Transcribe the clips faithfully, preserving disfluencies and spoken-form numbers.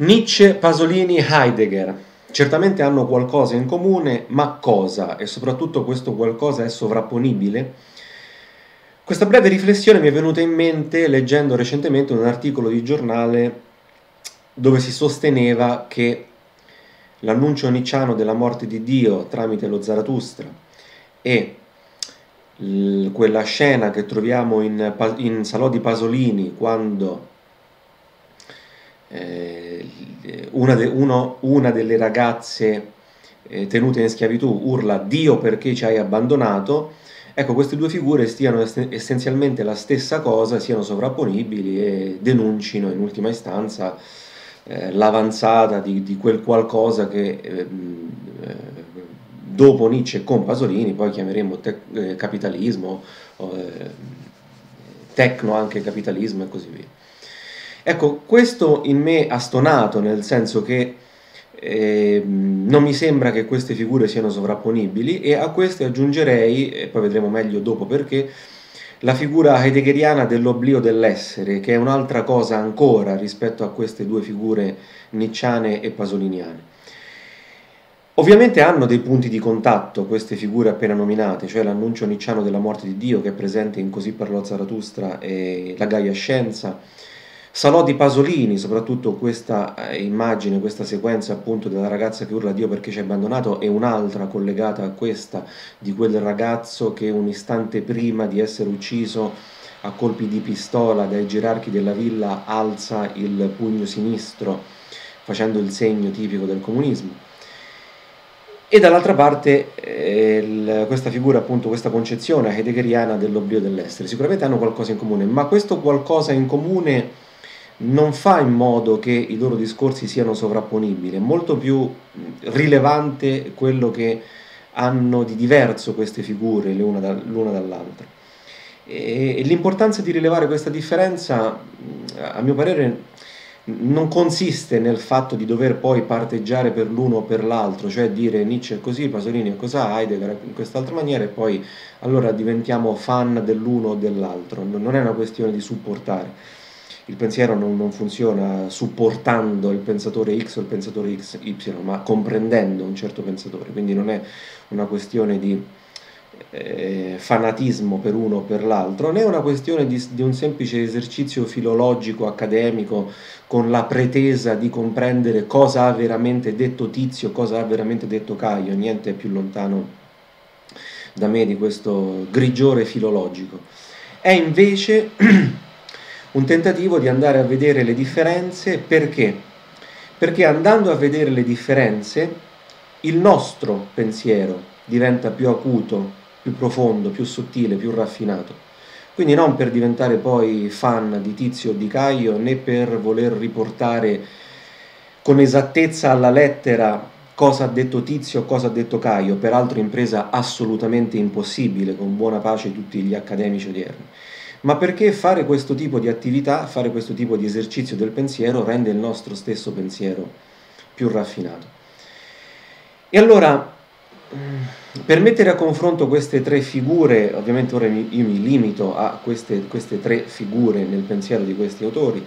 Nietzsche, Pasolini, Heidegger certamente hanno qualcosa in comune, ma cosa? E soprattutto questo qualcosa è sovrapponibile? Questa breve riflessione mi è venuta in mente leggendo recentemente un articolo di giornale dove si sosteneva che l'annuncio nietzschiano della morte di Dio tramite lo Zarathustra e quella scena che troviamo in, in Salò di Pasolini quando eh, una, de, uno, una delle ragazze eh, tenute in schiavitù urla «Dio, perché ci hai abbandonato?», ecco, queste due figure stiano essenzialmente la stessa cosa, siano sovrapponibili e denuncino in ultima istanza eh, l'avanzata di, di quel qualcosa che eh, dopo Nietzsche con Pasolini poi chiameremo te eh, capitalismo, eh, tecno anche capitalismo e così via. Ecco, questo in me ha stonato, nel senso che Eh, non mi sembra che queste figure siano sovrapponibili, e a queste aggiungerei, e poi vedremo meglio dopo perché, la figura heideggeriana dell'oblio dell'essere, che è un'altra cosa ancora rispetto a queste due figure nietzschiane e pasoliniane. Ovviamente hanno dei punti di contatto queste figure appena nominate, cioè l'annuncio nietzschiano della morte di Dio che è presente in Così parlò Zarathustra e la Gaia Scienza, Salò di Pasolini, soprattutto questa immagine, questa sequenza appunto della ragazza che urla Dio perché ci hai abbandonato, e un'altra collegata a questa di quel ragazzo che un istante prima di essere ucciso a colpi di pistola dai gerarchi della villa alza il pugno sinistro facendo il segno tipico del comunismo. E dall'altra parte eh, il, questa figura, appunto questa concezione heideggeriana dell'oblio dell'essere. Sicuramente hanno qualcosa in comune, ma questo qualcosa in comune non fa in modo che i loro discorsi siano sovrapponibili, è molto più rilevante quello che hanno di diverso queste figure l'una dall'altra. E l'importanza di rilevare questa differenza, a mio parere, non consiste nel fatto di dover poi parteggiare per l'uno o per l'altro, cioè dire Nietzsche è così, Pasolini è così, Heidegger in quest'altra maniera, e poi allora diventiamo fan dell'uno o dell'altro. Non è una questione di supportare. Il pensiero non, non funziona supportando il pensatore X o il pensatore Y, ma comprendendo un certo pensatore. Quindi non è una questione di eh, fanatismo per uno o per l'altro, né una questione di, di un semplice esercizio filologico, accademico, con la pretesa di comprendere cosa ha veramente detto Tizio, cosa ha veramente detto Caio. Niente è più lontano da me di questo grigiore filologico. È invece un tentativo di andare a vedere le differenze. Perché? Perché andando a vedere le differenze il nostro pensiero diventa più acuto, più profondo, più sottile, più raffinato. Quindi non per diventare poi fan di Tizio o di Caio, né per voler riportare con esattezza alla lettera cosa ha detto Tizio, cosa ha detto Caio, peraltro impresa assolutamente impossibile, con buona pace tutti gli accademici odierni. Ma perché fare questo tipo di attività, fare questo tipo di esercizio del pensiero rende il nostro stesso pensiero più raffinato. E allora, per mettere a confronto queste tre figure, ovviamente ora io mi limito a queste, queste tre figure nel pensiero di questi autori,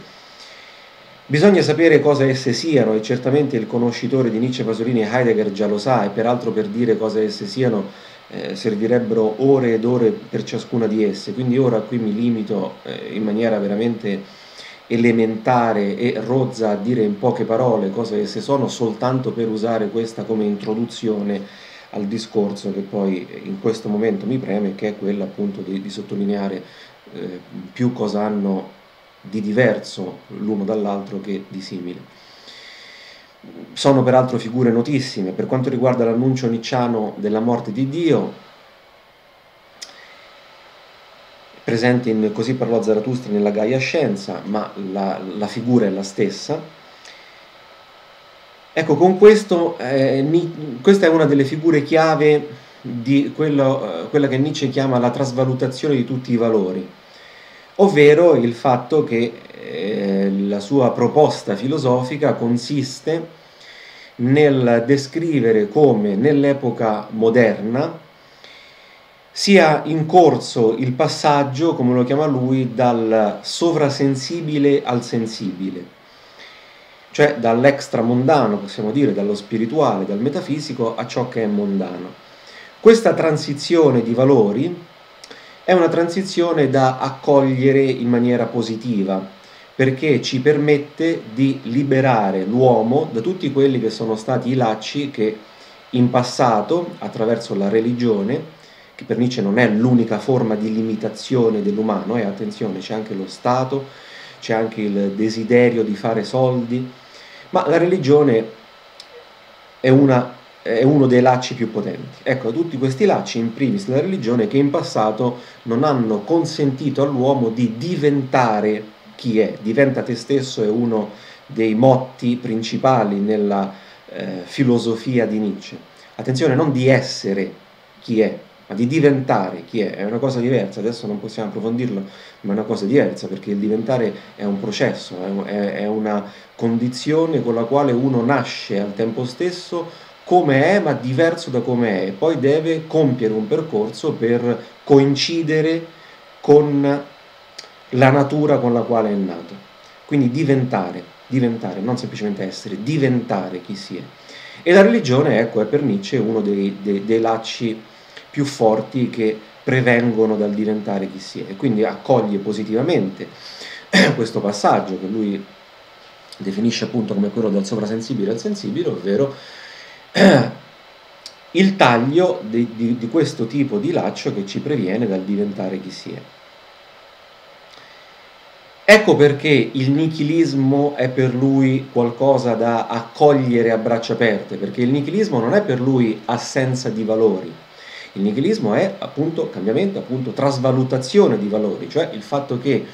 bisogna sapere cosa esse siano, e certamente il conoscitore di Nietzsche, Pasolini e Heidegger già lo sa, e peraltro per dire cosa esse siano Eh, servirebbero ore ed ore per ciascuna di esse, quindi ora qui mi limito eh, in maniera veramente elementare e rozza a dire in poche parole cosa esse sono, soltanto per usare questa come introduzione al discorso che poi in questo momento mi preme, che è quella appunto di, di sottolineare eh, più cosa hanno di diverso l'uno dall'altro che di simile. Sono peraltro figure notissime. Per quanto riguarda l'annuncio nietzschiano della morte di Dio, presente in Così parlò Zarathustra nella Gaia Scienza, ma la, la figura è la stessa. Ecco, con questo, eh, questa è una delle figure chiave di quello, quella che Nietzsche chiama la trasvalutazione di tutti i valori, ovvero il fatto che la sua proposta filosofica consiste nel descrivere come nell'epoca moderna sia in corso il passaggio, come lo chiama lui, dal sovrasensibile al sensibile. cioè dall'extramondano, possiamo dire, dallo spirituale, dal metafisico a ciò che è mondano. Questa transizione di valori è una transizione da accogliere in maniera positiva, perché ci permette di liberare l'uomo da tutti quelli che sono stati i lacci che in passato, attraverso la religione, che per Nietzsche non è l'unica forma di limitazione dell'umano, e eh, attenzione, c'è anche lo Stato, c'è anche il desiderio di fare soldi, ma la religione è, una, è uno dei lacci più potenti. Ecco, tutti questi lacci, in primis la religione, che in passato non hanno consentito all'uomo di diventare chi è. Diventa te stesso è uno dei motti principali nella eh, filosofia di Nietzsche. Attenzione, non di essere chi è, ma di diventare chi è, è una cosa diversa. Adesso non possiamo approfondirlo, ma è una cosa diversa, perché il diventare è un processo, è una condizione con la quale uno nasce al tempo stesso come è, ma diverso da come è, e poi deve compiere un percorso per coincidere con la natura con la quale è nato. Quindi diventare, diventare, non semplicemente essere, diventare chi si è. E la religione, ecco, è per Nietzsche uno dei, dei, dei lacci più forti che prevengono dal diventare chi si è, e quindi accoglie positivamente questo passaggio che lui definisce appunto come quello dal sovrasensibile al sensibile, ovvero il taglio di, di, di questo tipo di laccio che ci previene dal diventare chi si è. Ecco perché il nichilismo è per lui qualcosa da accogliere a braccia aperte, perché il nichilismo non è per lui assenza di valori. Il nichilismo è appunto cambiamento, appunto trasvalutazione di valori, cioè il fatto che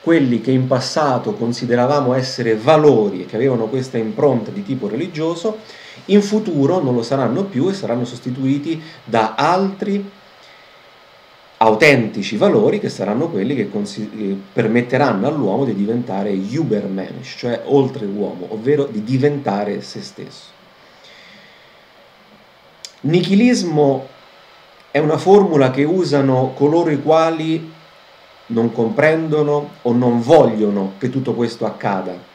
quelli che in passato consideravamo essere valori e che avevano questa impronta di tipo religioso, in futuro non lo saranno più e saranno sostituiti da altri autentici valori che saranno quelli che permetteranno all'uomo di diventare Übermensch, cioè oltre l'uomo, ovvero di diventare se stesso. Nichilismo è una formula che usano coloro i quali non comprendono o non vogliono che tutto questo accada,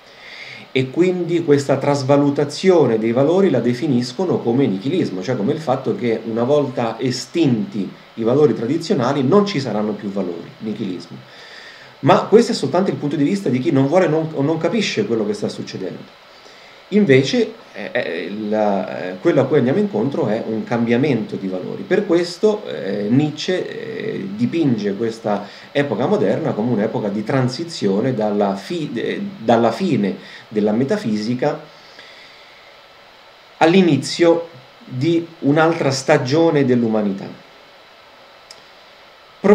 e quindi questa trasvalutazione dei valori la definiscono come nichilismo, cioè come il fatto che una volta estinti i valori tradizionali non ci saranno più valori, nichilismo. Ma questo è soltanto il punto di vista di chi non vuole non, o non capisce quello che sta succedendo. Invece eh, la, eh, quello a cui andiamo incontro è un cambiamento di valori. Per questo eh, Nietzsche eh, dipinge questa epoca moderna come un'epoca di transizione dalla, fi, eh, dalla fine della metafisica all'inizio di un'altra stagione dell'umanità. Il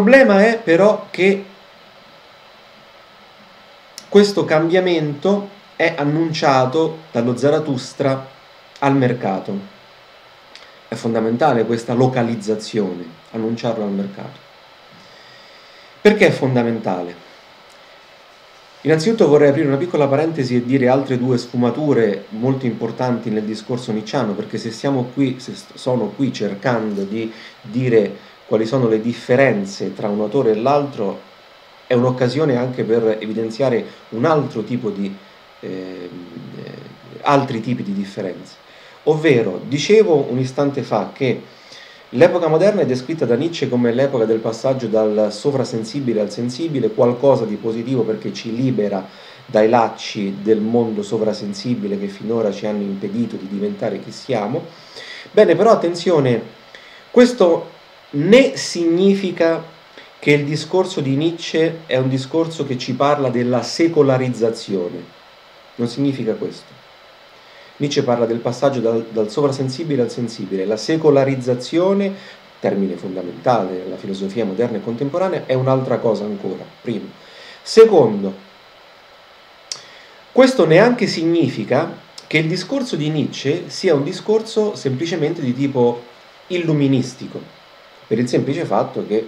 problema è però che questo cambiamento è annunciato dallo Zarathustra al mercato. È fondamentale questa localizzazione, annunciarlo al mercato. Perché è fondamentale? Innanzitutto vorrei aprire una piccola parentesi e dire altre due sfumature molto importanti nel discorso nietzschiano, perché se siamo qui, se sono qui cercando di dire quali sono le differenze tra un autore e l'altro, è un'occasione anche per evidenziare un altro tipo di Eh, altri tipi di differenze. Ovvero, dicevo un istante fa che l'epoca moderna è descritta da Nietzsche come l'epoca del passaggio dal sovrasensibile al sensibile, qualcosa di positivo perché ci libera dai lacci del mondo sovrasensibile che finora ci hanno impedito di diventare chi siamo. Bene, però attenzione, questo né significa che il discorso di Nietzsche è un discorso che ci parla della secolarizzazione. Non significa questo. Nietzsche parla del passaggio dal, dal sovrasensibile al sensibile. La secolarizzazione, termine fondamentale della filosofia moderna e contemporanea, è un'altra cosa ancora, primo. Secondo, questo neanche significa che il discorso di Nietzsche sia un discorso semplicemente di tipo illuministico, per il semplice fatto che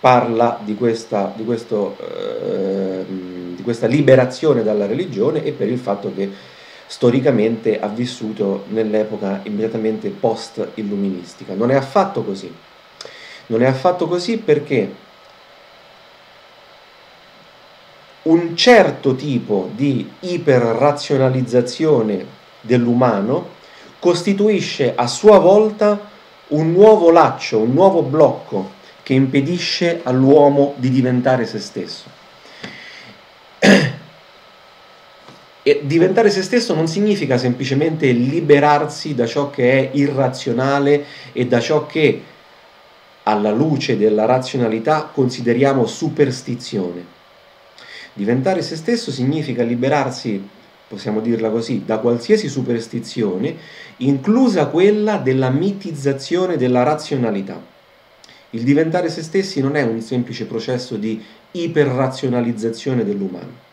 parla di questa, di questo, eh, di questa liberazione dalla religione, e per il fatto che storicamente ha vissuto nell'epoca immediatamente post-illuministica. Non è affatto così. Non è affatto così perché un certo tipo di iperrazionalizzazione dell'umano costituisce a sua volta un nuovo laccio, un nuovo blocco che impedisce all'uomo di diventare se stesso. E diventare se stesso non significa semplicemente liberarsi da ciò che è irrazionale e da ciò che, alla luce della razionalità, consideriamo superstizione. Diventare se stesso significa liberarsi, possiamo dirla così, da qualsiasi superstizione, inclusa quella della mitizzazione della razionalità. Il diventare se stessi non è un semplice processo di iperrazionalizzazione dell'umano.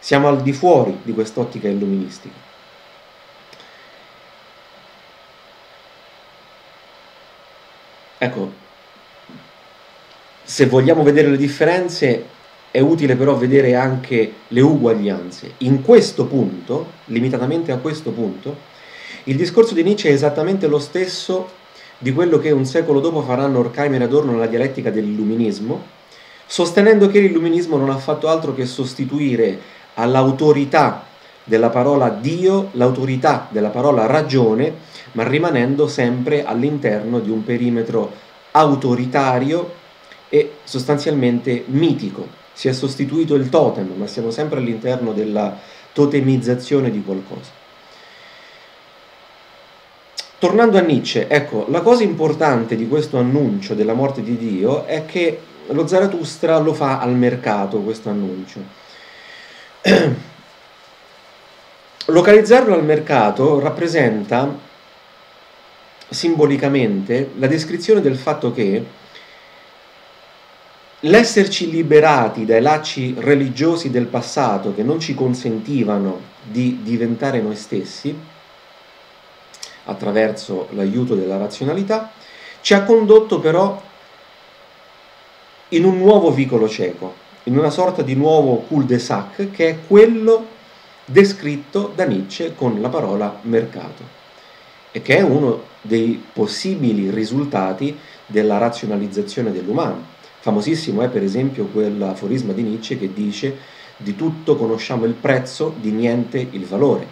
Siamo al di fuori di quest'ottica illuministica. Ecco, se vogliamo vedere le differenze, è utile però vedere anche le uguaglianze. In questo punto, limitatamente a questo punto, il discorso di Nietzsche è esattamente lo stesso di quello che un secolo dopo faranno Horkheimer e Adorno nella dialettica dell'illuminismo, sostenendo che l'illuminismo non ha fatto altro che sostituire all'autorità della parola Dio l'autorità della parola ragione, ma rimanendo sempre all'interno di un perimetro autoritario e sostanzialmente mitico. Si è sostituito il totem, ma siamo sempre all'interno della totemizzazione di qualcosa. Tornando a Nietzsche, ecco, la cosa importante di questo annuncio della morte di Dio è che lo Zarathustra lo fa al mercato, questo annuncio. Localizzarlo al mercato rappresenta simbolicamente la descrizione del fatto che l'esserci liberati dai lacci religiosi del passato che non ci consentivano di diventare noi stessi attraverso l'aiuto della razionalità ci ha condotto però in un nuovo vicolo cieco, in una sorta di nuovo cul-de-sac che è quello descritto da Nietzsche con la parola mercato e che è uno dei possibili risultati della razionalizzazione dell'umano. Famosissimo è per esempio quell'aforisma di Nietzsche che dice «Di tutto conosciamo il prezzo, di niente il valore».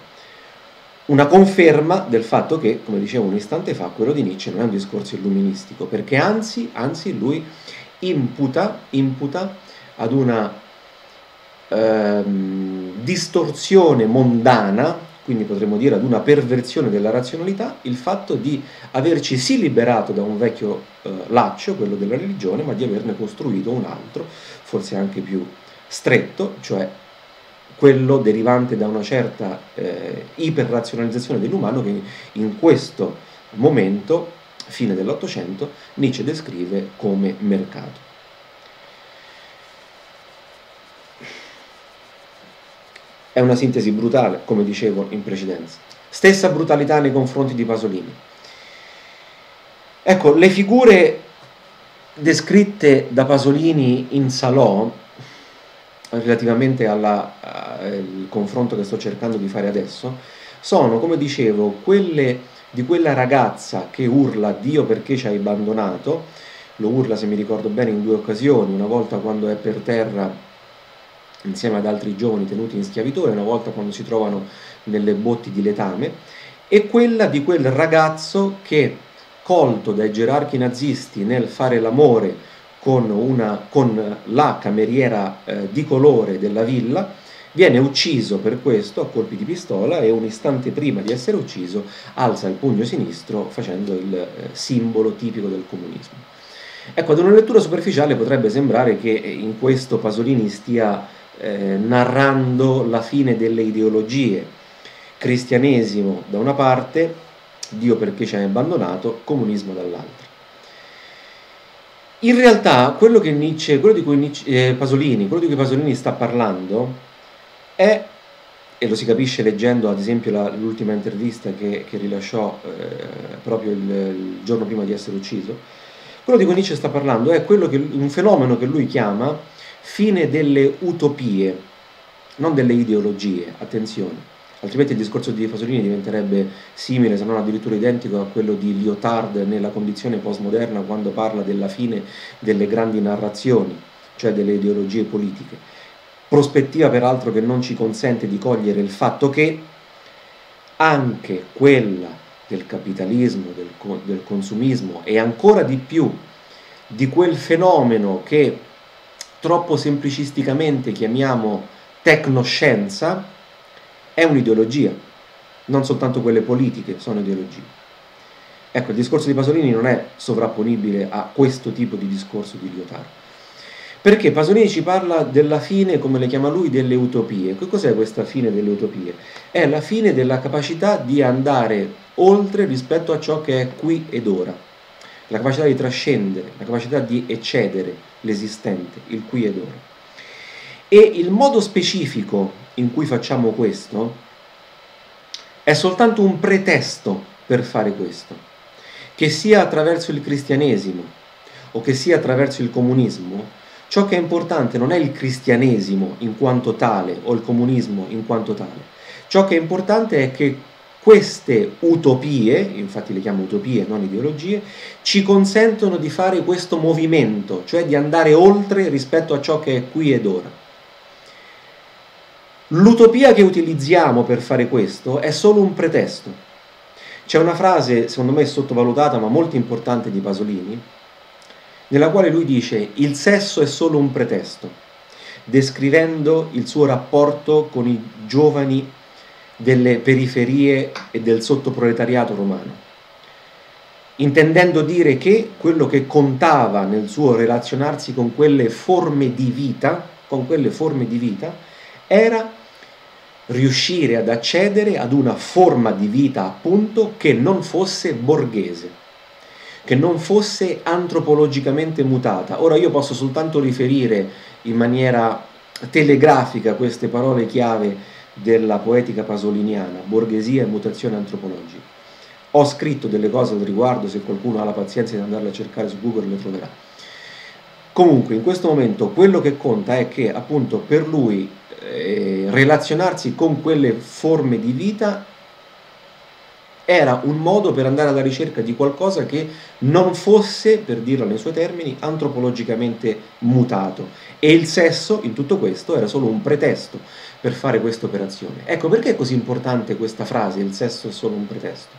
Una conferma del fatto che, come dicevo un istante fa, quello di Nietzsche non è un discorso illuministico, perché anzi, anzi lui imputa, imputa ad una ehm, distorsione mondana, quindi potremmo dire ad una perversione della razionalità, il fatto di averci sì liberato da un vecchio eh, laccio, quello della religione, ma di averne costruito un altro, forse anche più stretto, cioè quello derivante da una certa eh, iperrazionalizzazione dell'umano che in questo momento, fine dell'Ottocento, Nietzsche descrive come mercato. È una sintesi brutale, come dicevo in precedenza. Stessa brutalità nei confronti di Pasolini. Ecco, le figure descritte da Pasolini in Salò, relativamente alla, al confronto che sto cercando di fare adesso, sono, come dicevo, quelle di quella ragazza che urla «Dio perché ci hai abbandonato», lo urla, se mi ricordo bene, in due occasioni, una volta quando è per terra insieme ad altri giovani tenuti in schiavitù, una volta quando si trovano nelle botti di letame, e quella di quel ragazzo che, colto dai gerarchi nazisti nel fare l'amore con, una, con la cameriera eh, di colore della villa, viene ucciso per questo a colpi di pistola e un istante prima di essere ucciso alza il pugno sinistro facendo il eh, simbolo tipico del comunismo. Ecco, ad una lettura superficiale potrebbe sembrare che in questo Pasolini stia Eh, narrando la fine delle ideologie, cristianesimo da una parte, Dio perché ci hai abbandonato, comunismo dall'altra. In realtà quello, che Nietzsche, quello di cui Nietzsche, eh, Pasolini, quello di cui Pasolini sta parlando è, e lo si capisce leggendo ad esempio l'ultima intervista che, che rilasciò eh, proprio il, il giorno prima di essere ucciso, quello di cui Nietzsche sta parlando è quello che, un fenomeno che lui chiama fine delle utopie, non delle ideologie, attenzione, altrimenti il discorso di Pasolini diventerebbe simile, se non addirittura identico, a quello di Lyotard nella condizione postmoderna quando parla della fine delle grandi narrazioni, cioè delle ideologie politiche. prospettiva peraltro che non ci consente di cogliere il fatto che anche quella del capitalismo, del, del consumismo e ancora di più di quel fenomeno che troppo semplicisticamente chiamiamo tecnoscienza, è un'ideologia, non soltanto quelle politiche sono ideologie. Ecco, il discorso di Pasolini non è sovrapponibile a questo tipo di discorso di Lyotard, perché Pasolini ci parla della fine, come le chiama lui, delle utopie. Che cos'è questa fine delle utopie? È la fine della capacità di andare oltre rispetto a ciò che è qui ed ora, la capacità di trascendere, la capacità di eccedere l'esistente, il qui ed ora. E il modo specifico in cui facciamo questo è soltanto un pretesto per fare questo, che sia attraverso il cristianesimo o che sia attraverso il comunismo. Ciò che è importante non è il cristianesimo in quanto tale o il comunismo in quanto tale, ciò che è importante è che queste utopie, infatti le chiamo utopie, non ideologie, ci consentono di fare questo movimento, cioè di andare oltre rispetto a ciò che è qui ed ora. L'utopia che utilizziamo per fare questo è solo un pretesto. C'è una frase, secondo me sottovalutata, ma molto importante di Pasolini, nella quale lui dice: il sesso è solo un pretesto, descrivendo il suo rapporto con i giovani delle periferie e del sottoproletariato romano, intendendo dire che quello che contava nel suo relazionarsi con quelle forme di vita, con quelle forme di vita, era riuscire ad accedere ad una forma di vita, appunto, che non fosse borghese, che non fosse antropologicamente mutata. Ora io posso soltanto riferire in maniera telegrafica queste parole chiave della poetica pasoliniana, borghesia e mutazione antropologica. Ho scritto delle cose al riguardo, se qualcuno ha la pazienza di andarle a cercare su Google le troverà. Comunque in questo momento quello che conta è che appunto per lui eh, relazionarsi con quelle forme di vita era un modo per andare alla ricerca di qualcosa che non fosse, per dirlo nei suoi termini, antropologicamente mutato, e il sesso in tutto questo era solo un pretesto per fare questa operazione. Ecco perché è così importante questa frase, il sesso è solo un pretesto,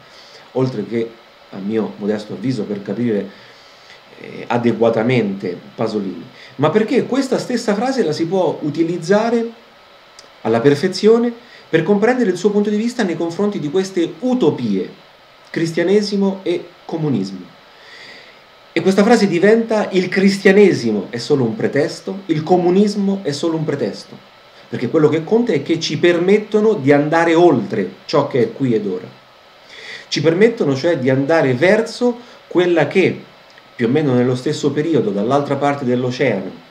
oltre che, a mio modesto avviso, per capire eh, adeguatamente Pasolini, ma perché questa stessa frase la si può utilizzare alla perfezione per comprendere il suo punto di vista nei confronti di queste utopie, cristianesimo e comunismo. E questa frase diventa: il cristianesimo è solo un pretesto, il comunismo è solo un pretesto, perché quello che conta è che ci permettono di andare oltre ciò che è qui ed ora. Ci permettono cioè di andare verso quella che, più o meno nello stesso periodo, dall'altra parte dell'oceano,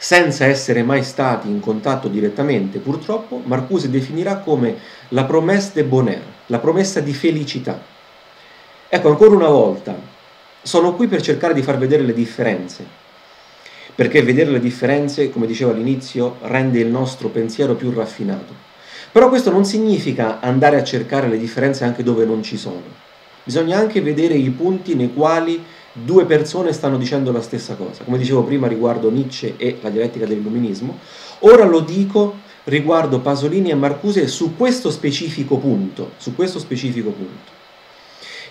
senza essere mai stati in contatto direttamente, purtroppo, Marcuse definirà come la promesse de bonheur, la promessa di felicità. Ecco, ancora una volta, sono qui per cercare di far vedere le differenze, perché vedere le differenze, come dicevo all'inizio, rende il nostro pensiero più raffinato. Però questo non significa andare a cercare le differenze anche dove non ci sono. Bisogna anche vedere i punti nei quali due persone stanno dicendo la stessa cosa. Come dicevo prima riguardo Nietzsche e la dialettica dell'illuminismo, ora lo dico riguardo Pasolini e Marcuse su questo specifico punto, su questo specifico punto.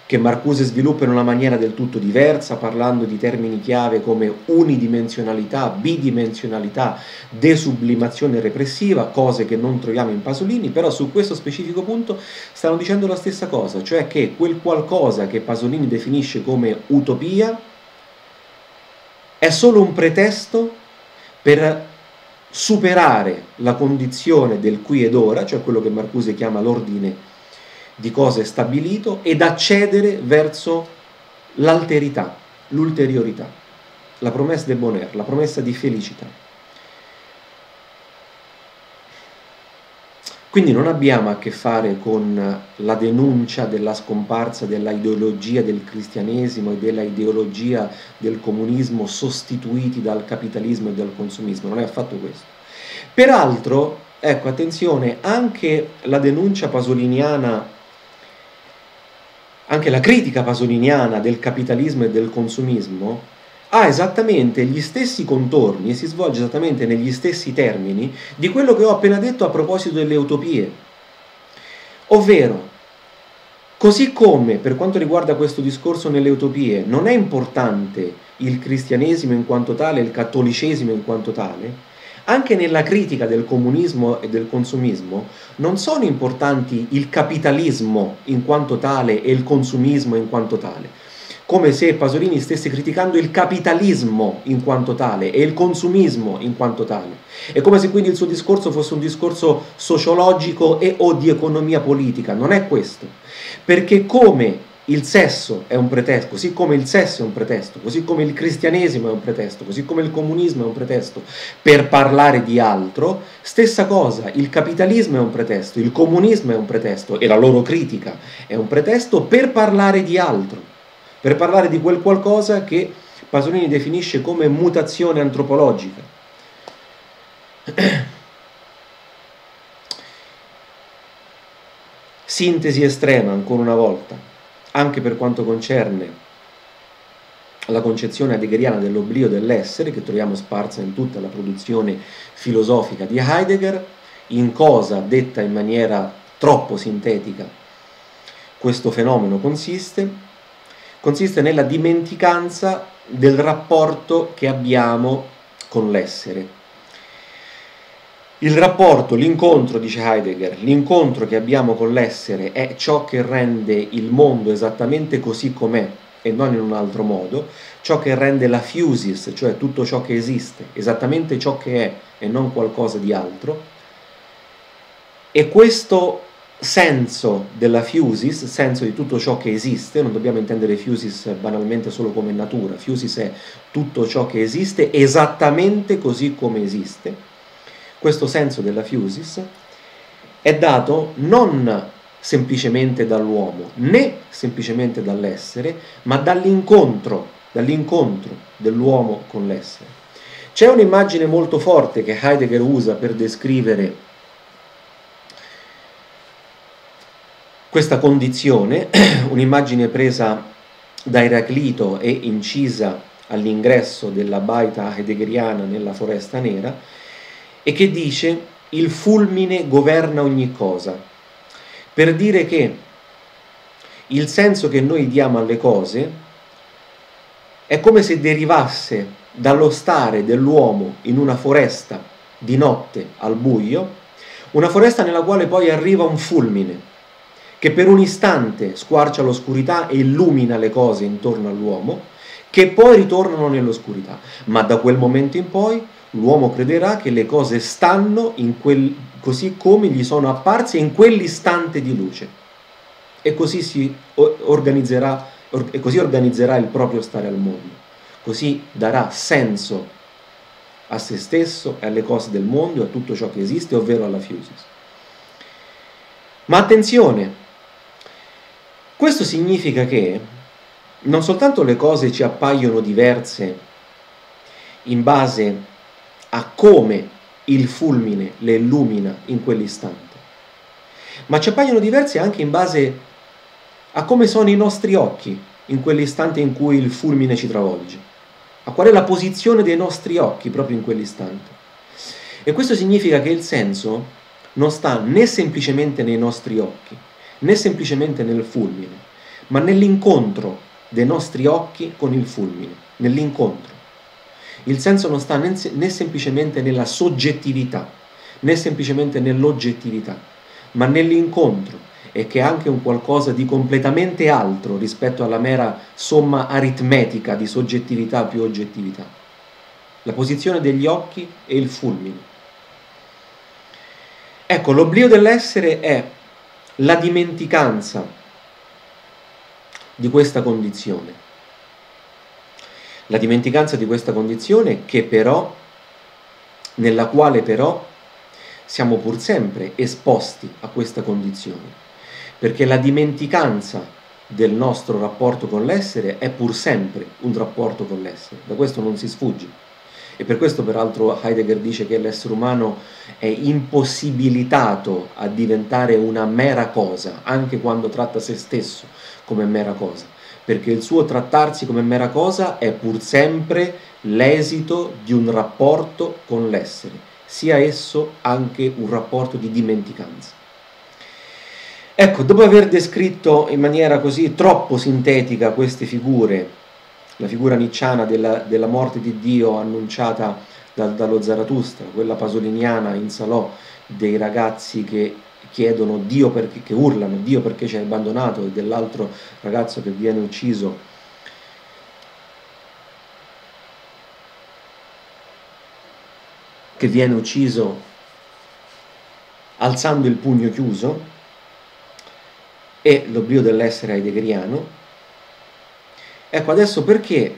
Che Marcuse sviluppa in una maniera del tutto diversa, parlando di termini chiave come unidimensionalità, bidimensionalità, desublimazione repressiva, cose che non troviamo in Pasolini, però su questo specifico punto stanno dicendo la stessa cosa, cioè che quel qualcosa che Pasolini definisce come utopia è solo un pretesto per superare la condizione del qui ed ora, cioè quello che Marcuse chiama l'ordine di cose stabilito, ed accedere verso l'alterità, l'ulteriorità, la promessa de bonheur, la promessa di felicità. Quindi non abbiamo a che fare con la denuncia della scomparsa della ideologia del cristianesimo e della ideologia del comunismo sostituiti dal capitalismo e dal consumismo, non è affatto questo. Peraltro, ecco, attenzione, anche la denuncia pasoliniana, anche la critica pasoliniana del capitalismo e del consumismo ha esattamente gli stessi contorni e si svolge esattamente negli stessi termini di quello che ho appena detto a proposito delle utopie. Ovvero, così come per quanto riguarda questo discorso nelle utopie non è importante il cristianesimo in quanto tale, il cattolicesimo in quanto tale, anche nella critica del comunismo e del consumismo non sono importanti il capitalismo in quanto tale e il consumismo in quanto tale, come se Pasolini stesse criticando il capitalismo in quanto tale e il consumismo in quanto tale. È come se quindi il suo discorso fosse un discorso sociologico e o di economia politica. Non è questo, perché come il sesso è un pretesto, così come il sesso è un pretesto, così come il cristianesimo è un pretesto, così come il comunismo è un pretesto per parlare di altro, stessa cosa, il capitalismo è un pretesto, il comunismo è un pretesto e la loro critica è un pretesto per parlare di altro, per parlare di quel qualcosa che Pasolini definisce come mutazione antropologica. Sintesi estrema, ancora una volta, anche per quanto concerne la concezione heideggeriana dell'oblio dell'essere, che troviamo sparsa in tutta la produzione filosofica di Heidegger, in cosa, detta in maniera troppo sintetica, questo fenomeno consiste, consiste nella dimenticanza del rapporto che abbiamo con l'essere. Il rapporto, l'incontro, dice Heidegger, l'incontro che abbiamo con l'essere è ciò che rende il mondo esattamente così com'è e non in un altro modo, ciò che rende la fusis, cioè tutto ciò che esiste, esattamente ciò che è e non qualcosa di altro. E questo senso della fusis, senso di tutto ciò che esiste, non dobbiamo intendere fusis banalmente solo come natura, fusis è tutto ciò che esiste esattamente così come esiste. Questo senso della fusis è dato non semplicemente dall'uomo, né semplicemente dall'essere, ma dall'incontro, dall'incontro dell'uomo con l'essere. C'è un'immagine molto forte che Heidegger usa per descrivere questa condizione, un'immagine presa da Eraclito e incisa all'ingresso della baita heideggeriana nella Foresta Nera, e che dice il fulmine governa ogni cosa, per dire che il senso che noi diamo alle cose è come se derivasse dallo stare dell'uomo in una foresta di notte al buio, una foresta nella quale poi arriva un fulmine che per un istante squarcia l'oscurità e illumina le cose intorno all'uomo, che poi ritornano nell'oscurità, ma da quel momento in poi l'uomo crederà che le cose stanno in quel, così come gli sono apparse in quell'istante di luce, e così si organizzerà, or, e così organizzerà il proprio stare al mondo, così darà senso a se stesso e alle cose del mondo e a tutto ciò che esiste, ovvero alla fusis. Ma attenzione, questo significa che non soltanto le cose ci appaiono diverse in base a come il fulmine le illumina in quell'istante, ma ci appaiono diversi anche in base a come sono i nostri occhi in quell'istante in cui il fulmine ci travolge, a qual è la posizione dei nostri occhi proprio in quell'istante. E questo significa che il senso non sta né semplicemente nei nostri occhi, né semplicemente nel fulmine, ma nell'incontro dei nostri occhi con il fulmine, nell'incontro. Il senso non sta né semplicemente nella soggettività, né semplicemente nell'oggettività, ma nell'incontro, e che è anche un qualcosa di completamente altro rispetto alla mera somma aritmetica di soggettività più oggettività. La posizione degli occhi e il fulmine. Ecco, l'oblio dell'essere è la dimenticanza di questa condizione. La dimenticanza di questa condizione che però, nella quale però siamo pur sempre esposti a questa condizione, perché la dimenticanza del nostro rapporto con l'essere è pur sempre un rapporto con l'essere, da questo non si sfugge. E per questo peraltro Heidegger dice che l'essere umano è impossibilitato a diventare una mera cosa, anche quando tratta se stesso come mera cosa, perché il suo trattarsi come mera cosa è pur sempre l'esito di un rapporto con l'essere, sia esso anche un rapporto di dimenticanza. Ecco, dopo aver descritto in maniera così troppo sintetica queste figure, la figura nietzschiana della, della morte di Dio annunciata da, dallo Zarathustra, quella pasoliniana in Salò dei ragazzi che chiedono Dio perché, che urlano Dio perché ci hai abbandonato, e dell'altro ragazzo che viene ucciso, che viene ucciso alzando il pugno chiuso, e l'oblio dell'essere heideggeriano. Ecco, adesso perché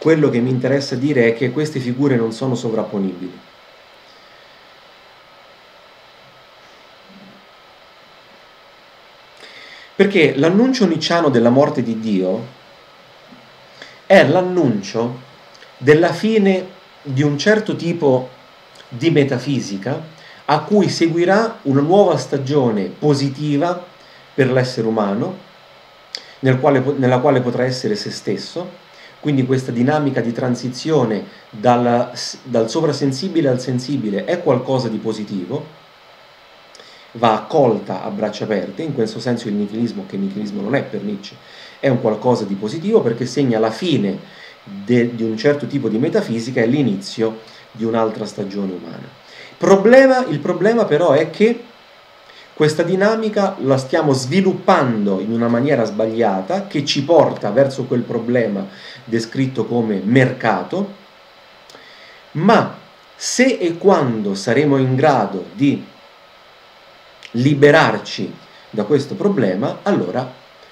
quello che mi interessa dire è che queste figure non sono sovrapponibili. Perché l'annuncio nietzschiano della morte di Dio è l'annuncio della fine di un certo tipo di metafisica a cui seguirà una nuova stagione positiva per l'essere umano, nel quale, nella quale potrà essere se stesso, quindi questa dinamica di transizione dal, dal sovrasensibile al sensibile è qualcosa di positivo, va accolta a braccia aperte. In questo senso il nichilismo, che nichilismo non è per Nietzsche, è un qualcosa di positivo perché segna la fine de, di un certo tipo di metafisica e l'inizio di un'altra stagione umana. Problema, il problema però è che questa dinamica la stiamo sviluppando in una maniera sbagliata che ci porta verso quel problema descritto come mercato, ma se e quando saremo in grado di liberarci da questo problema, allora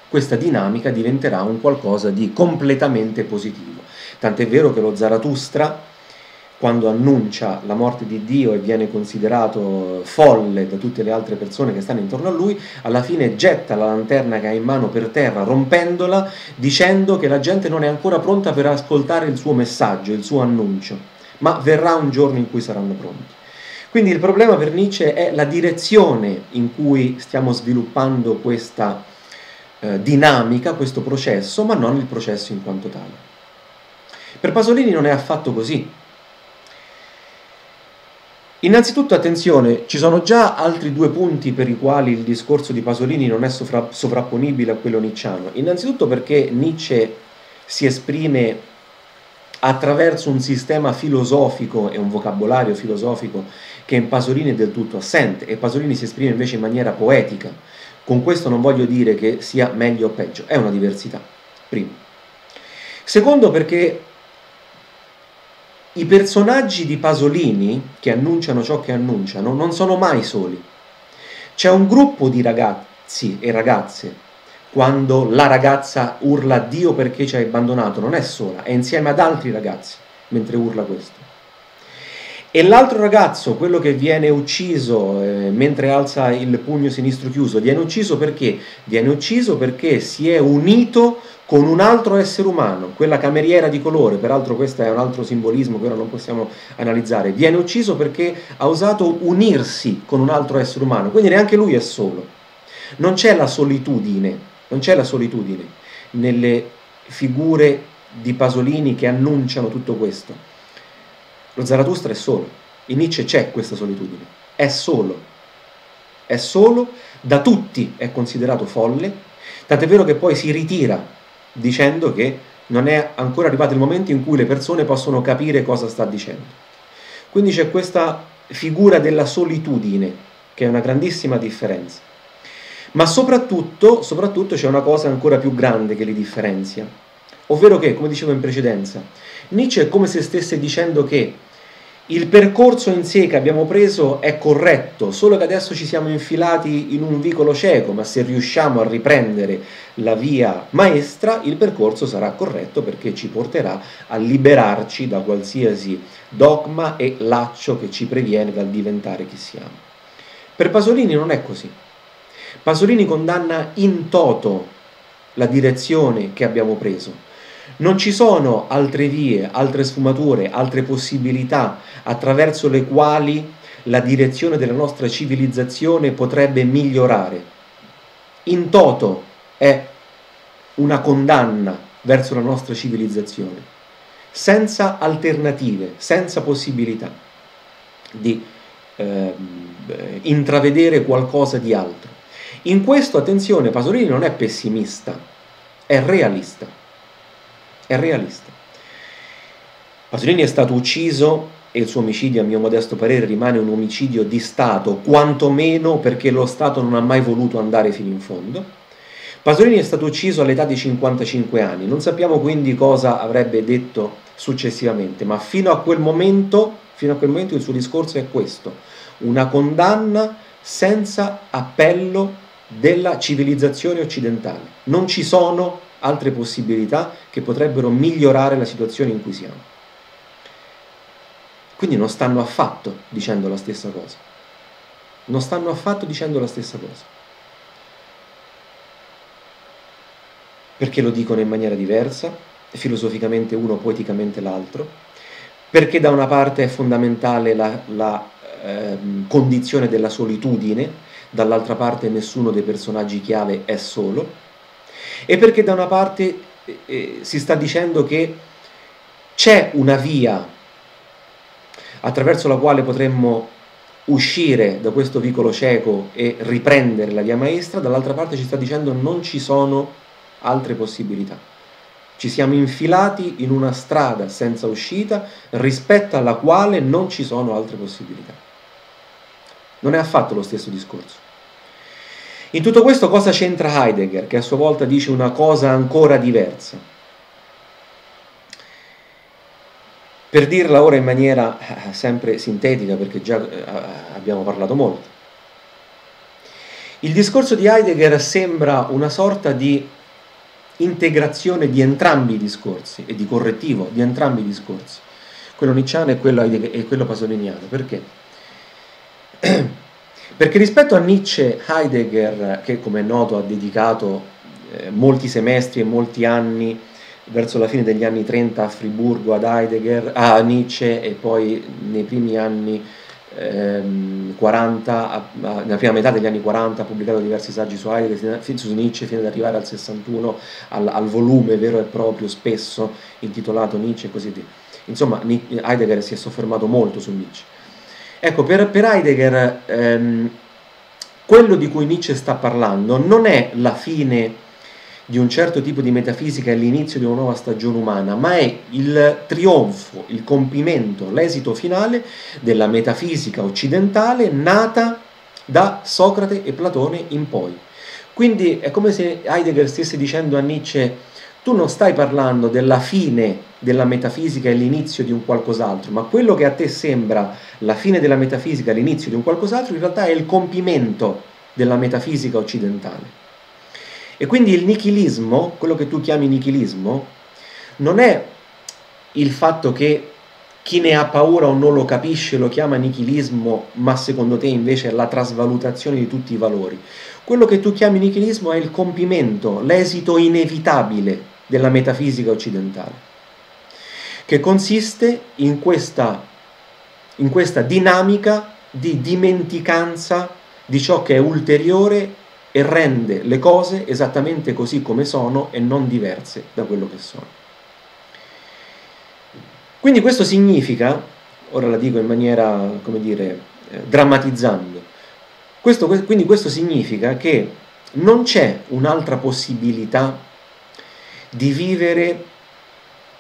questa dinamica diventerà un qualcosa di completamente positivo. Tant'è vero che lo Zarathustra, quando annuncia la morte di Dio e viene considerato folle da tutte le altre persone che stanno intorno a lui, alla fine getta la lanterna che ha in mano per terra, rompendola, dicendo che la gente non è ancora pronta per ascoltare il suo messaggio, il suo annuncio, ma verrà un giorno in cui saranno pronti. Quindi il problema per Nietzsche è la direzione in cui stiamo sviluppando questa eh, dinamica, questo processo, ma non il processo in quanto tale. Per Pasolini non è affatto così. Innanzitutto, attenzione, ci sono già altri due punti per i quali il discorso di Pasolini non è sovra- sovrapponibile a quello nietzschiano. Innanzitutto perché Nietzsche si esprime attraverso un sistema filosofico e un vocabolario filosofico che in Pasolini è del tutto assente, e Pasolini si esprime invece in maniera poetica. Con questo non voglio dire che sia meglio o peggio, è una diversità, primo. Secondo, perché i personaggi di Pasolini, che annunciano ciò che annunciano, non sono mai soli. C'è un gruppo di ragazzi e ragazze. Quando la ragazza urla Dio perché ci hai abbandonato, non è sola, è insieme ad altri ragazzi mentre urla questo. E l'altro ragazzo, quello che viene ucciso eh, mentre alza il pugno sinistro chiuso, viene ucciso perché? Viene ucciso perché si è unito con un altro essere umano, quella cameriera di colore, peraltro questo è un altro simbolismo che ora non possiamo analizzare, viene ucciso perché ha osato unirsi con un altro essere umano, quindi neanche lui è solo. Non c'è la solitudine. Non c'è la solitudine nelle figure di Pasolini che annunciano tutto questo. Lo Zarathustra è solo, in Nietzsche c'è questa solitudine, è solo, è solo, da tutti è considerato folle, tant'è vero che poi si ritira dicendo che non è ancora arrivato il momento in cui le persone possono capire cosa sta dicendo. Quindi c'è questa figura della solitudine, che è una grandissima differenza. Ma soprattutto, soprattutto c'è una cosa ancora più grande che li differenzia, ovvero che, come dicevo in precedenza, Nietzsche è come se stesse dicendo che il percorso in sé che abbiamo preso è corretto, solo che adesso ci siamo infilati in un vicolo cieco, ma se riusciamo a riprendere la via maestra, il percorso sarà corretto perché ci porterà a liberarci da qualsiasi dogma e laccio che ci previene dal diventare chi siamo. Per Pasolini non è così. Pasolini condanna in toto la direzione che abbiamo preso. Non ci sono altre vie, altre sfumature, altre possibilità attraverso le quali la direzione della nostra civilizzazione potrebbe migliorare. In toto è una condanna verso la nostra civilizzazione, senza alternative, senza possibilità di eh, intravedere qualcosa di altro. In questo, attenzione, Pasolini non è pessimista, è realista. È realista. Pasolini è stato ucciso e il suo omicidio, a mio modesto parere, rimane un omicidio di Stato, quantomeno perché lo Stato non ha mai voluto andare fino in fondo. Pasolini è stato ucciso all'età di cinquantacinque anni, non sappiamo quindi cosa avrebbe detto successivamente, ma fino a quel momento, fino a quel momento il suo discorso è questo: una condanna senza appello della civilizzazione occidentale. Non ci sono altre possibilità che potrebbero migliorare la situazione in cui siamo. Quindi non stanno affatto dicendo la stessa cosa. Non stanno affatto dicendo la stessa cosa. Perché lo dicono in maniera diversa, filosoficamente uno, poeticamente l'altro, perché da una parte è fondamentale la, la eh, condizione della solitudine, dall'altra parte nessuno dei personaggi chiave è solo, e perché da una parte eh, si sta dicendo che c'è una via attraverso la quale potremmo uscire da questo vicolo cieco e riprendere la via maestra, dall'altra parte ci sta dicendo non ci sono altre possibilità. Ci siamo infilati in una strada senza uscita rispetto alla quale non ci sono altre possibilità. Non è affatto lo stesso discorso. In tutto questo cosa c'entra Heidegger, che a sua volta dice una cosa ancora diversa? Per dirla ora in maniera sempre sintetica, perché già abbiamo parlato molto, il discorso di Heidegger sembra una sorta di integrazione di entrambi i discorsi e di correttivo di entrambi i discorsi, quello nietzschiano e quello, e quello pasoliniano. Perché? Perché rispetto a Nietzsche, Heidegger, che come è noto ha dedicato eh, molti semestri e molti anni verso la fine degli anni trenta a Friburgo ad Heidegger, a Nietzsche, e poi nei primi anni ehm, quaranta, a, a, nella prima metà degli anni quaranta ha pubblicato diversi saggi su Heidegger, su Nietzsche, fino ad arrivare al sessantuno al, al volume vero e proprio spesso intitolato Nietzsche e così via. Insomma, Heidegger si è soffermato molto su Nietzsche. Ecco, per, per Heidegger ehm, quello di cui Nietzsche sta parlando non è la fine di un certo tipo di metafisica e l'inizio di una nuova stagione umana, ma è il trionfo, il compimento, l'esito finale della metafisica occidentale nata da Socrate e Platone in poi. Quindi è come se Heidegger stesse dicendo a Nietzsche: tu non stai parlando della fine della metafisica e l'inizio di un qualcos'altro, ma quello che a te sembra la fine della metafisica e l'inizio di un qualcos'altro in realtà è il compimento della metafisica occidentale. E quindi il nichilismo, quello che tu chiami nichilismo, non è il fatto che chi ne ha paura o non lo capisce lo chiama nichilismo, ma secondo te invece è la trasvalutazione di tutti i valori. Quello che tu chiami nichilismo è il compimento, l'esito inevitabile della metafisica occidentale, che consiste in questa, in questa dinamica di dimenticanza di ciò che è ulteriore e rende le cose esattamente così come sono e non diverse da quello che sono. Quindi questo significa, ora la dico in maniera, come dire, eh, drammatizzando, questo, que- quindi questo significa che non c'è un'altra possibilità di vivere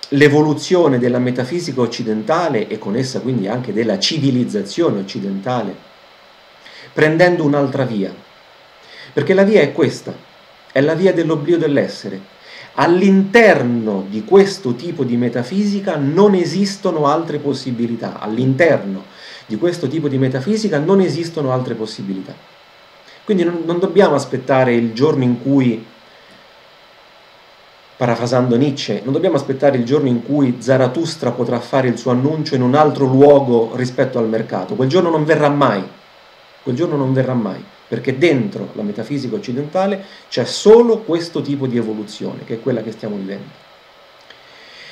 l'evoluzione della metafisica occidentale e con essa quindi anche della civilizzazione occidentale, prendendo un'altra via. Perché la via è questa, è la via dell'oblio dell'essere. All'interno di questo tipo di metafisica non esistono altre possibilità. All'interno di questo tipo di metafisica non esistono altre possibilità. Quindi non, non dobbiamo aspettare il giorno in cui, parafrasando Nietzsche, non dobbiamo aspettare il giorno in cui Zarathustra potrà fare il suo annuncio in un altro luogo rispetto al mercato. Quel giorno non verrà mai. Quel giorno non verrà mai. Perché dentro la metafisica occidentale c'è solo questo tipo di evoluzione, che è quella che stiamo vivendo.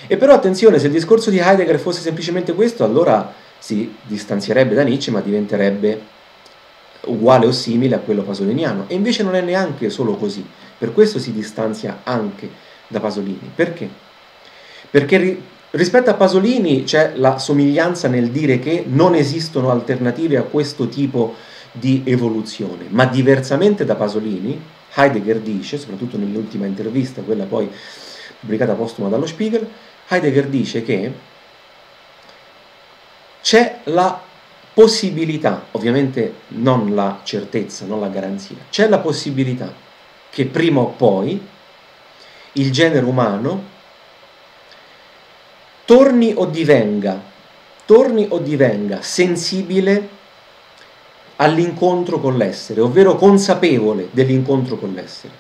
E però attenzione, se il discorso di Heidegger fosse semplicemente questo, allora si distanzierebbe da Nietzsche, ma diventerebbe uguale o simile a quello pasoliniano. E invece non è neanche solo così. Per questo si distanzia anche da Pasolini. Perché? Perché ri- rispetto a Pasolini c'è la somiglianza nel dire che non esistono alternative a questo tipo di evoluzione, ma diversamente da Pasolini, Heidegger dice, soprattutto nell'ultima intervista, quella poi pubblicata postuma dallo Spiegel, Heidegger dice che c'è la possibilità, ovviamente non la certezza, non la garanzia, c'è la possibilità che prima o poi il genere umano torni o divenga, torni o divenga sensibile all'incontro con l'essere, ovvero consapevole dell'incontro con l'essere.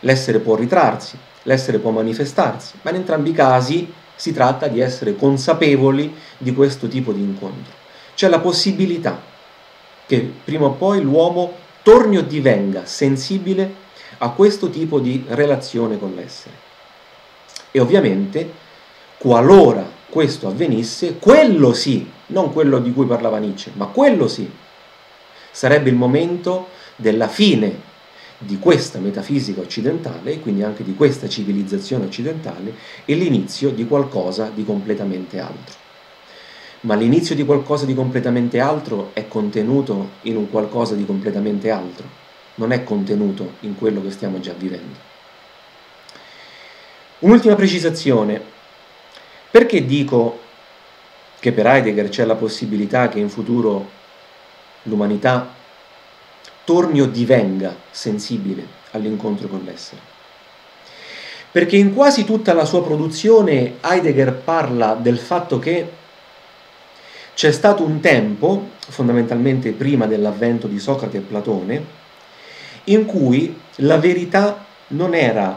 L'essere può ritrarsi, l'essere può manifestarsi, ma in entrambi i casi si tratta di essere consapevoli di questo tipo di incontro. C'è la possibilità che prima o poi l'uomo torni o divenga sensibile a questo tipo di relazione con l'essere. E ovviamente, qualora questo avvenisse, quello sì, non quello di cui parlava Nietzsche, ma quello sì, sarebbe il momento della fine di questa metafisica occidentale e quindi anche di questa civilizzazione occidentale e l'inizio di qualcosa di completamente altro. Ma l'inizio di qualcosa di completamente altro è contenuto in un qualcosa di completamente altro, non è contenuto in quello che stiamo già vivendo. Un'ultima precisazione. Perché dico che per Heidegger c'è la possibilità che in futuro l'umanità torni o divenga sensibile all'incontro con l'essere? Perché in quasi tutta la sua produzione Heidegger parla del fatto che c'è stato un tempo, fondamentalmente prima dell'avvento di Socrate e Platone, in cui la verità non era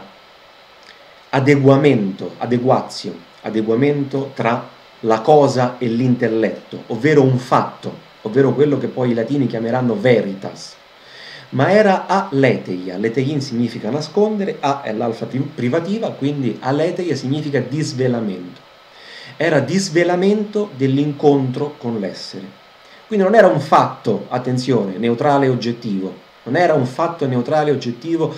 adeguamento, adeguazio, adeguamento tra la cosa e l'intelletto, ovvero un fatto, ovvero quello che poi i latini chiameranno veritas, ma era aletheia. Lethein significa nascondere, a è l'alfa privativa, quindi aletheia significa disvelamento. Era disvelamento dell'incontro con l'essere. Quindi non era un fatto, attenzione, neutrale e oggettivo, non era un fatto neutrale e oggettivo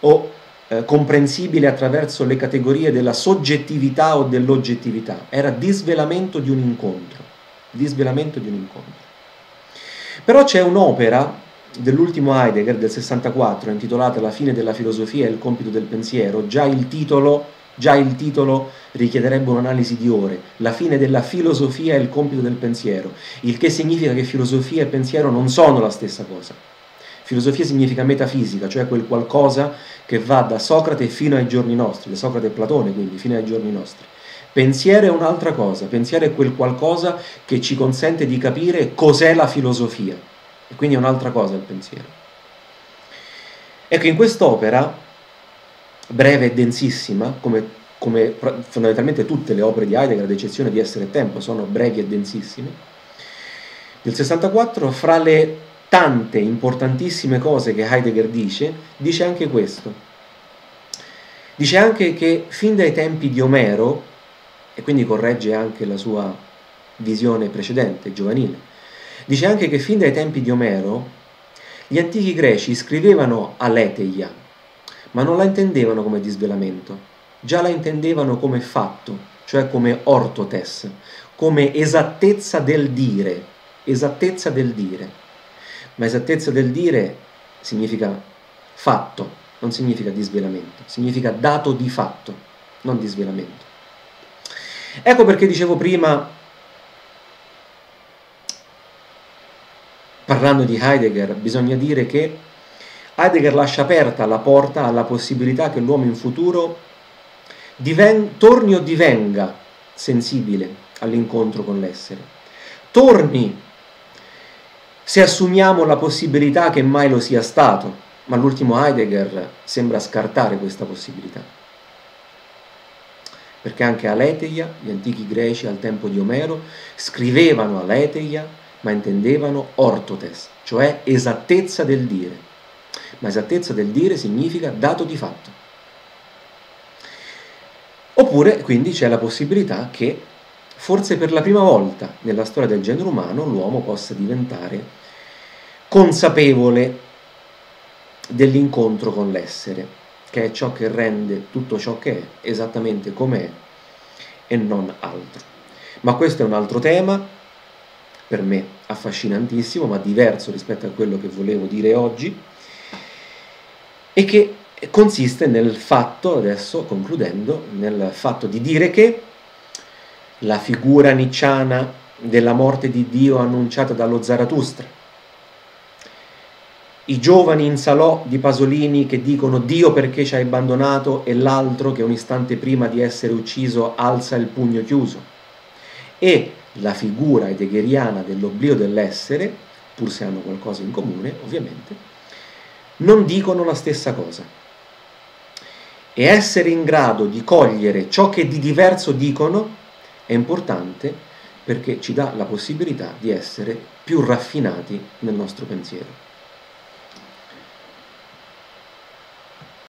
o eh, comprensibile attraverso le categorie della soggettività o dell'oggettività, era disvelamento di un incontro, disvelamento di un incontro. Però c'è un'opera dell'ultimo Heidegger del sessantaquattro intitolata La fine della filosofia e il compito del pensiero, già il titolo, già il titolo richiederebbe un'analisi di ore, La fine della filosofia e il compito del pensiero, il che significa che filosofia e pensiero non sono la stessa cosa. Filosofia significa metafisica, cioè quel qualcosa che va da Socrate fino ai giorni nostri, da Socrate e Platone quindi, fino ai giorni nostri. Pensiero è un'altra cosa, pensiero è quel qualcosa che ci consente di capire cos'è la filosofia, e quindi è un'altra cosa il pensiero. Ecco, in quest'opera, breve e densissima, come, come fondamentalmente tutte le opere di Heidegger, ad eccezione di Essere e Tempo, sono brevi e densissime, del sessantaquattro, fra le tante importantissime cose che Heidegger dice, dice anche questo. Dice anche che fin dai tempi di Omero, e quindi corregge anche la sua visione precedente, giovanile. Dice anche che fin dai tempi di Omero gli antichi greci scrivevano aletheia, ma non la intendevano come disvelamento, già la intendevano come fatto, cioè come ortotes, come esattezza del dire, esattezza del dire. Ma esattezza del dire significa fatto, non significa disvelamento, significa dato di fatto, non disvelamento. Ecco perché dicevo prima, parlando di Heidegger, bisogna dire che Heidegger lascia aperta la porta alla possibilità che l'uomo in futuro diven- torni o divenga sensibile all'incontro con l'essere. Torni, se assumiamo la possibilità che mai lo sia stato, ma l'ultimo Heidegger sembra scartare questa possibilità. Perché anche aletheia, gli antichi greci al tempo di Omero, scrivevano aletheia, ma intendevano ortotes, cioè esattezza del dire. Ma esattezza del dire significa dato di fatto. Oppure, quindi, c'è la possibilità che, forse per la prima volta nella storia del genere umano, l'uomo possa diventare consapevole dell'incontro con l'essere. che è ciò che rende tutto ciò che è esattamente com'è e non altro. Ma questo è un altro tema, per me affascinantissimo, ma diverso rispetto a quello che volevo dire oggi, e che consiste nel fatto, adesso concludendo, nel fatto di dire che la figura nietzschiana della morte di Dio annunciata dallo Zarathustra, i giovani in Salò di Pasolini che dicono Dio perché ci hai abbandonato, e l'altro che un istante prima di essere ucciso alza il pugno chiuso, e la figura heideggeriana dell'oblio dell'essere, pur se hanno qualcosa in comune ovviamente, non dicono la stessa cosa. E essere in grado di cogliere ciò che di diverso dicono è importante, perché ci dà la possibilità di essere più raffinati nel nostro pensiero.